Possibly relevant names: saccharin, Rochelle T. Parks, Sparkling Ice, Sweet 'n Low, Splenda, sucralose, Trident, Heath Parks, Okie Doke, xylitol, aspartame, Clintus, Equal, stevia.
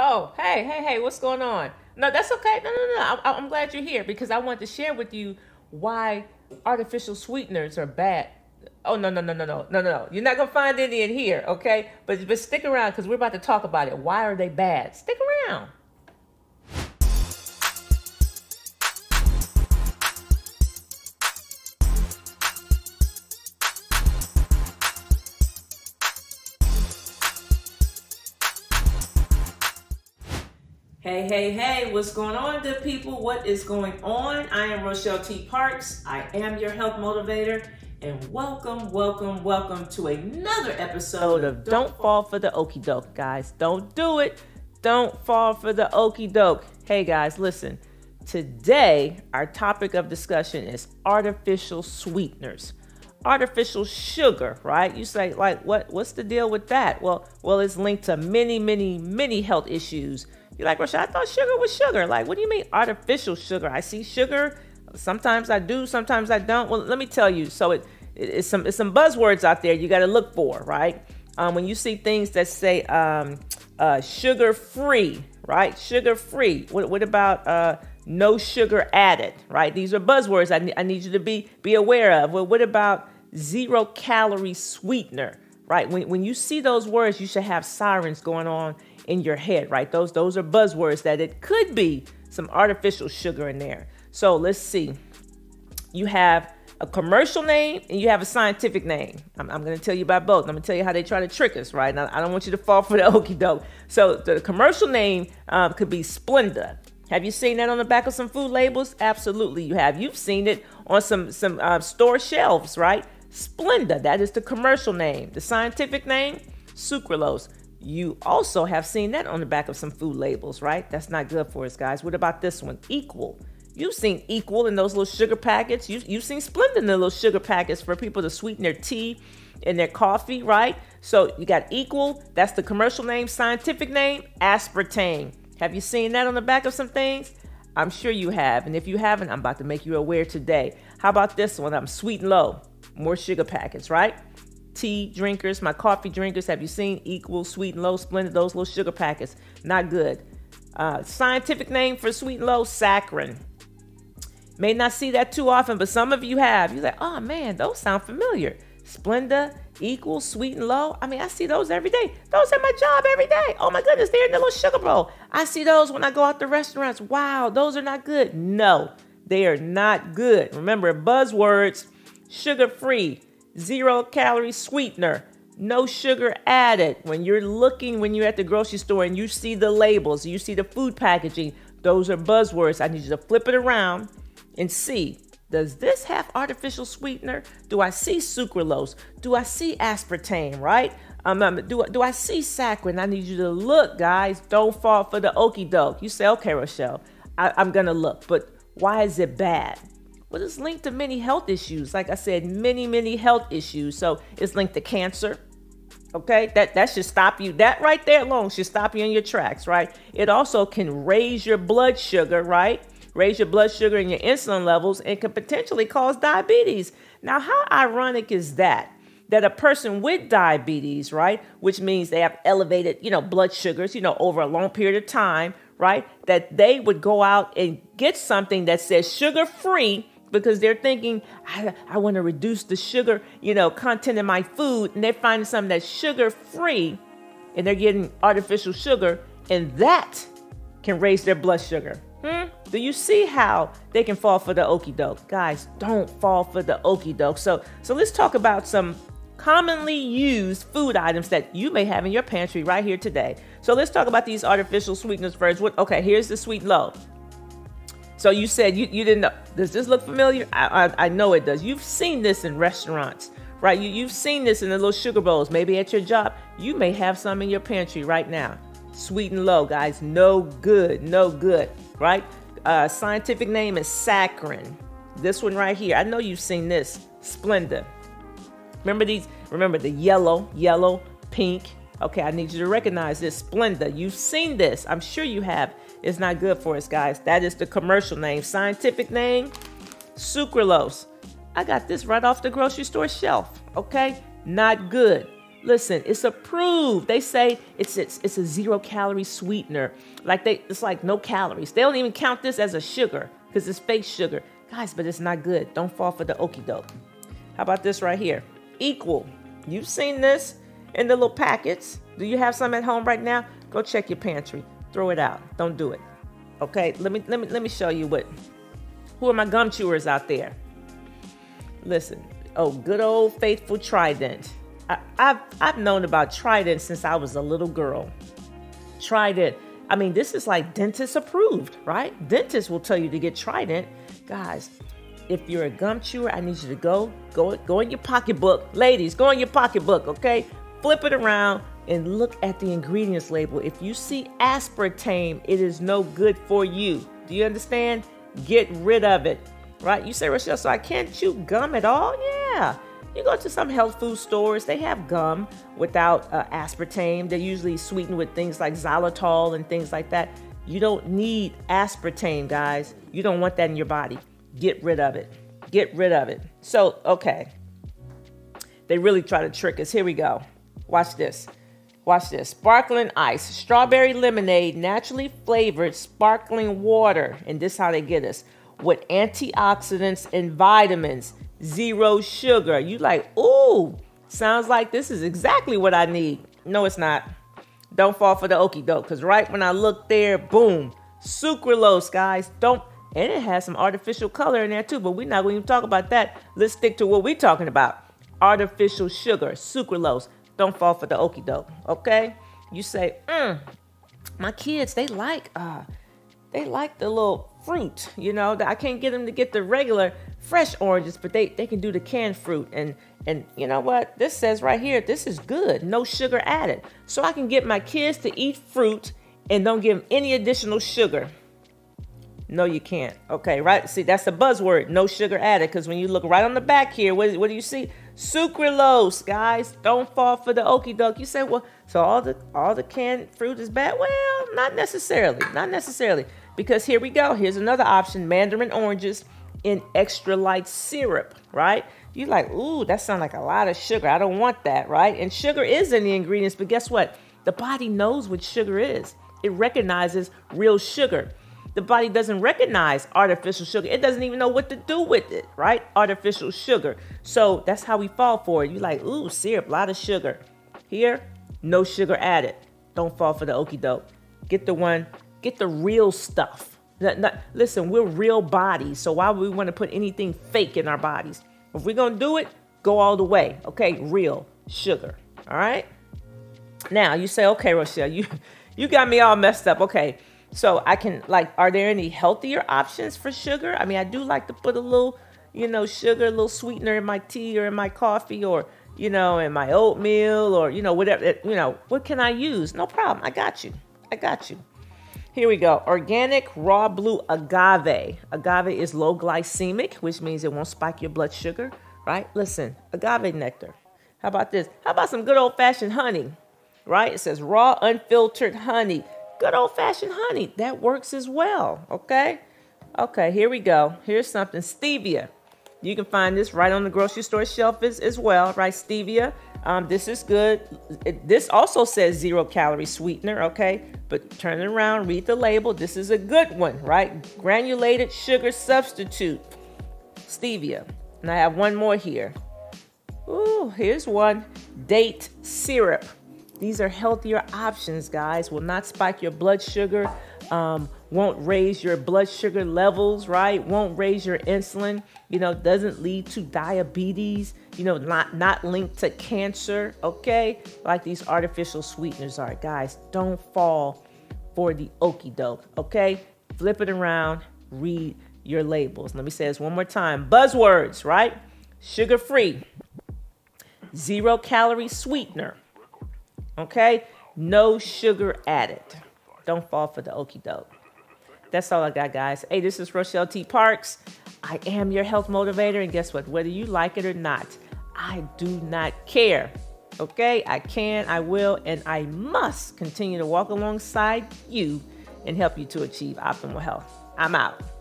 Oh, hey, what's going on? No, that's okay. No. I'm glad you're here because I want to share with you why artificial sweeteners are bad. Oh, no. You're not going to find any in here, okay? But stick around because we're about to talk about it. Why are they bad? Stick around. Hey, what's going on, good people? What is going on? I am Rochelle T. Parks. I am your health motivator. And welcome to another episode of Don't Fall for the Okie Doke, guys. Don't do it. Don't fall for the Okie Doke. Hey, guys, listen. Today, our topic of discussion is artificial sweeteners. Artificial sugar, right? You say, like, what's the deal with that? Well, it's linked to many health issues. You're like, Rochelle, I thought sugar was sugar. Like, what do you mean artificial sugar? I see sugar. Sometimes I do, sometimes I don't. Well, let me tell you. So it's some buzzwords out there you got to look for, right? When you see things that say sugar-free, right? Sugar-free. What about no sugar added, right? These are buzzwords I need you to be aware of. Well, what about zero-calorie sweetener, right? When you see those words, you should have sirens going on in your head, right? Those are buzzwords that it could be some artificial sugar in there. So let's see. You have a commercial name and you have a scientific name. I'm going to tell you about both. I'm going to tell you how they try to trick us, right? Now, I don't want you to fall for the okie doke. So the commercial name could be Splenda. Have you seen that on the back of some food labels? Absolutely, you have. You've seen it on some store shelves, right? Splenda, that is the commercial name. The scientific name, sucralose. You also have seen that on the back of some food labels, right? That's not good for us, guys. What about this one? Equal. You've seen Equal in those little sugar packets. You've seen Splenda in the little sugar packets for people to sweeten their tea and their coffee, right? So you got Equal. That's the commercial name. Scientific name, aspartame. Have you seen that on the back of some things? I'm sure you have. And if you haven't, I'm about to make you aware today. How about this one? Sweet 'n Low. More sugar packets, right? Tea drinkers, my coffee drinkers, have you seen Equal, Sweet 'n Low, Splenda, those little sugar packets? Not good. Scientific name for Sweet 'n Low, saccharin. May not see that too often, but some of you have. You're like, oh man, those sound familiar. Splenda, Equal, Sweet 'n Low. I mean, I see those every day. Those at my job every day. Oh my goodness, they're in the little sugar bowl. I see those when I go out to restaurants. Wow, those are not good. No, they are not good. Remember, buzzwords, sugar-free, zero-calorie sweetener, no sugar added. When you're at the grocery store and you see the labels, you see the food packaging, those are buzzwords. I need you to flip it around and see, does this have artificial sweetener? Do I see sucralose? Do I see aspartame, right? Do I see saccharin? I need you to look, guys. Don't fall for the okie doke. You say, okay, Rochelle, I'm going to look, but why is it bad? Well, it's linked to many health issues. Like I said, many health issues. So it's linked to cancer. Okay, that should stop you. That right there alone should stop you in your tracks, right? It also can raise your blood sugar, right? Raise your blood sugar and your insulin levels and can potentially cause diabetes. Now, how ironic is that? That a person with diabetes, right, which means they have elevated, blood sugars, over a long period of time, right, that they would go out and get something that says sugar-free, because they're thinking, I want to reduce the sugar, content in my food. And they're finding something that's sugar-free and they're getting artificial sugar, and that can raise their blood sugar. Do you see how they can fall for the okie doke? Guys, don't fall for the okie doke. So let's talk about some commonly used food items that you may have in your pantry right here today. So let's talk about these artificial sweeteners first. Okay, here's the Sweet 'n Low. So you said you didn't know. Does this look familiar? I know it does. You've seen this in restaurants, right? You've seen this in the little sugar bowls, maybe at your job. You may have some in your pantry right now. Sweet 'n Low, guys. No good, right? Scientific name is saccharin. This one right here. I know you've seen this. Splenda. Remember these? Remember the yellow, pink. Okay, I need you to recognize this. Splenda. You've seen this. I'm sure you have. It's not good for us, guys. That is the commercial name. Scientific name, sucralose. I got this right off the grocery store shelf. Okay, not good. Listen, it's approved. They say it's a zero-calorie sweetener. Like it's like no calories. They don't even count this as a sugar because it's fake sugar. Guys, but it's not good. Don't fall for the okie doke. How about this right here? Equal. You've seen this in the little packets. Do you have some at home right now? Go check your pantry. Throw it out. Don't do it. Okay, let me show you who are my gum chewers out there. Listen, oh, good old faithful Trident. I've known about Trident since I was a little girl. Trident. I mean, this is like dentist approved, right? Dentists will tell you to get Trident. Guys, if you're a gum chewer, I need you to go in your pocketbook. Ladies, go in your pocketbook, okay? Flip it around and look at the ingredients label. If you see aspartame, it is no good for you. Do you understand? Get rid of it, right? You say, Rochelle, so I can't chew gum at all? Yeah. You go to some health food stores, they have gum without aspartame. They're usually sweetened with things like xylitol and things like that. You don't need aspartame, guys. You don't want that in your body. Get rid of it. Get rid of it. So, okay. They really try to trick us. Here we go. Watch this. Watch this. Sparkling Ice. Strawberry lemonade, naturally flavored sparkling water. And this is how they get us. With antioxidants and vitamins. Zero sugar. You like, ooh, sounds like this is exactly what I need. No, it's not. Don't fall for the okie doke, because right when I look there, boom, sucralose, guys. Don't, and it has some artificial color in there too, but we're not going to talk about that. Let's stick to what we're talking about. Artificial sugar, sucralose. Don't fall for the okie doke, okay? You say, my kids, they like the little fruit, you know, I can't get them to get the regular fresh oranges, but they can do the canned fruit. And you know what? This says right here, this is good. No sugar added. So I can get my kids to eat fruit and don't give them any additional sugar. No, you can't. Okay, right? See, that's the buzzword. No sugar added. Because when you look right on the back here, what do you see? Sucralose, guys. Don't fall for the okie doke. You say, well, so all the canned fruit is bad? Well, not necessarily. Not necessarily. Because here we go. Here's another option. Mandarin oranges in extra light syrup, right? You're like, ooh, that sounds like a lot of sugar. I don't want that, right? And sugar is in the ingredients, but guess what? The body knows what sugar is. It recognizes real sugar. The body doesn't recognize artificial sugar. It doesn't even know what to do with it, right? Artificial sugar. So that's how we fall for it. You're like, ooh, syrup, a lot of sugar. Here, no sugar added. Don't fall for the okie doke. Get the real stuff. Listen, we're real bodies, so why would we want to put anything fake in our bodies? If we're going to do it, go all the way, okay? Real sugar, all right? Now, you say, okay, Rochelle, you got me all messed up. Okay, so I can, like, are there any healthier options for sugar? I mean, I do like to put a little, you know, sugar, a little sweetener in my tea or in my coffee or, you know, in my oatmeal or, you know, whatever. You know, what can I use? No problem. I got you. I got you. Here we go. Organic raw blue agave. Agave is low glycemic, which means it won't spike your blood sugar, right? Listen, agave nectar. How about this? How about some good old-fashioned honey, right? It says raw unfiltered honey. Good old-fashioned honey. That works as well, okay? Okay, here we go. Here's something. Stevia. You can find this right on the grocery store shelf as well, right? Stevia. This is good. This also says zero-calorie sweetener, okay? But turn it around, read the label. This is a good one, right? Granulated sugar substitute, stevia. And I have one more here. Ooh, here's one, date syrup. These are healthier options, guys. Will not spike your blood sugar, won't raise your blood sugar levels, right? Won't raise your insulin, you know, doesn't lead to diabetes, you know, not linked to cancer, okay? Like these artificial sweeteners are, guys. Don't fall for the okie doke, okay? Flip it around, read your labels. Let me say this one more time. Buzzwords, right? Sugar-free, zero-calorie sweetener, okay? No sugar added. Don't fall for the okie doke. That's all I got, guys. Hey, this is Rochelle T. Parks. I am your health motivator, and guess what? Whether you like it or not, I do not care, okay? I can, I will, and I must continue to walk alongside you and help you to achieve optimal health. I'm out.